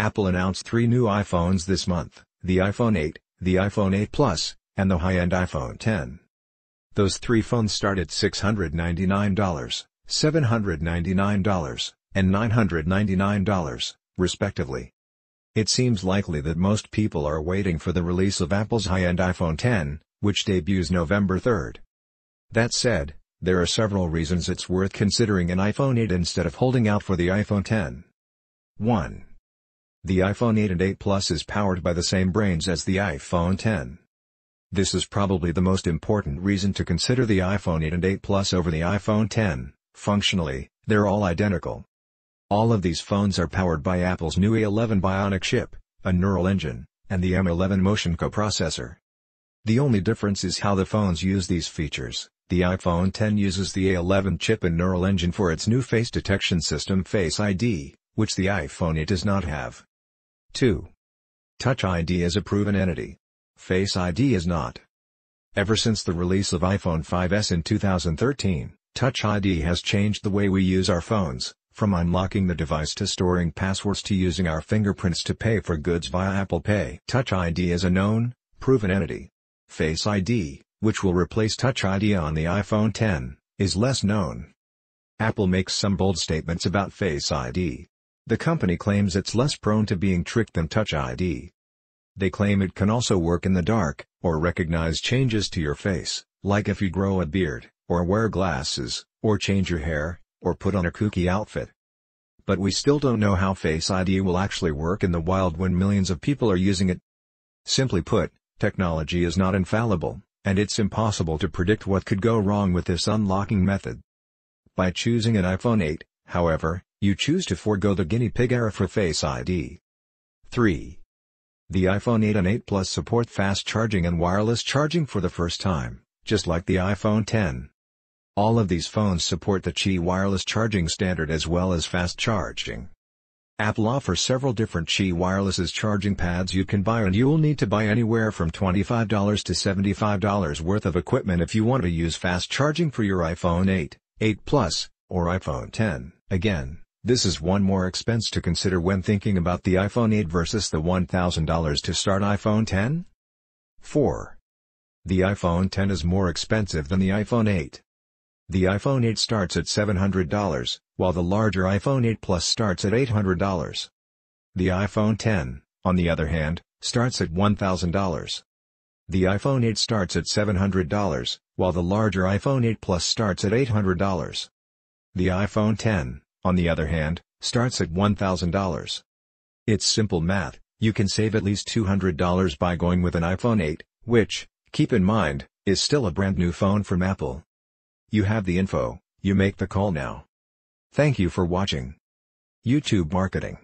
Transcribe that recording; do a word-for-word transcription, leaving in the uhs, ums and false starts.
Apple announced three new iPhones this month, the iPhone eight, the iPhone eight Plus, and the high-end iPhone ten. Those three phones start at six hundred ninety-nine dollars, seven hundred ninety-nine dollars, and nine hundred ninety-nine dollars, respectively. It seems likely that most people are waiting for the release of Apple's high-end iPhone ten, which debuts November third. That said, there are several reasons it's worth considering an iPhone eight instead of holding out for the iPhone ten. one. The iPhone eight and eight Plus is powered by the same brains as the iPhone ten. This is probably the most important reason to consider the iPhone eight and eight Plus over the iPhone ten. Functionally, they're all identical. All of these phones are powered by Apple's new A eleven Bionic chip, a neural engine, and the M eleven motion coprocessor. The only difference is how the phones use these features. The iPhone ten uses the A eleven chip and neural engine for its new face detection system Face I D, which the iPhone eight does not have. two. Touch I D is a proven entity. Face I D is not. Ever since the release of iPhone five S in two thousand thirteen, Touch I D has changed the way we use our phones, from unlocking the device to storing passwords to using our fingerprints to pay for goods via Apple Pay. Touch I D is a known, proven entity. Face I D, which will replace Touch I D on the iPhone ten, is less known. Apple makes some bold statements about Face I D. The company claims it's less prone to being tricked than Touch I D. They claim it can also work in the dark, or recognize changes to your face, like if you grow a beard, or wear glasses, or change your hair, or put on a kooky outfit. But we still don't know how Face I D will actually work in the wild when millions of people are using it. Simply put, technology is not infallible, and it's impossible to predict what could go wrong with this unlocking method. By choosing an iPhone eight, however, you choose to forego the guinea pig era for Face I D. three. The iPhone eight and eight Plus support fast charging and wireless charging for the first time, just like the iPhone ten. All of these phones support the Qi wireless charging standard as well as fast charging. Apple offers several different Qi wireless charging pads you can buy, and you'll need to buy anywhere from twenty-five dollars to seventy-five dollars worth of equipment if you want to use fast charging for your iPhone eight, eight Plus, or iPhone ten. Again, this is one more expense to consider when thinking about the iPhone eight versus the one thousand dollars to start iPhone ten. four. The iPhone ten is more expensive than the iPhone eight. The iPhone eight starts at seven hundred dollars, while the larger iPhone eight Plus starts at eight hundred dollars. The iPhone ten, on the other hand, starts at one thousand dollars. The iPhone eight starts at seven hundred dollars, while the larger iPhone eight Plus starts at eight hundred dollars. The iPhone ten, on the other hand, starts at one thousand dollars. It's simple math. You can save at least two hundred dollars by going with an iPhone eight, which, keep in mind, is still a brand new phone from Apple. You have the info, you make the call now. Thank you for watching. YouTube Marketing.